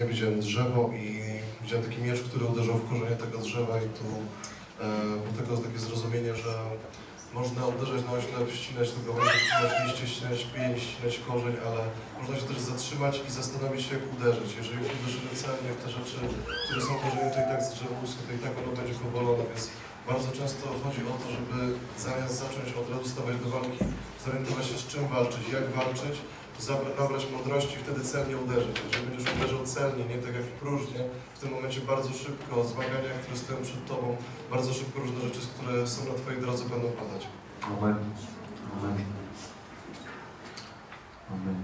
Ja widziałem drzewo i widziałem taki miecz, który uderzał w korzenie tego drzewa i tu było takie zrozumienie, że można uderzać na oślep, ścinać tego, można ścinać liście, ścinać pięść, ścinać korzeń, ale można się też zatrzymać i zastanowić się, jak uderzyć. Jeżeli uderzymy celnie w te rzeczy, które są korzenie, to i tak z drzewa uschnie, to i tak ono będzie powolone, więc bardzo często chodzi o to, żeby zamiast zacząć od razu stawać do walki, zorientować się, z czym walczyć, jak walczyć, nabrać mądrości i wtedy celnie uderzyć. Jeżeli będziesz uderzał celnie, nie tak jak w próżnię, w tym momencie bardzo szybko zmagania, które stoją przed tobą, bardzo szybko różne rzeczy, które są na twojej drodze, będą padać. Amen. Amen. Amen.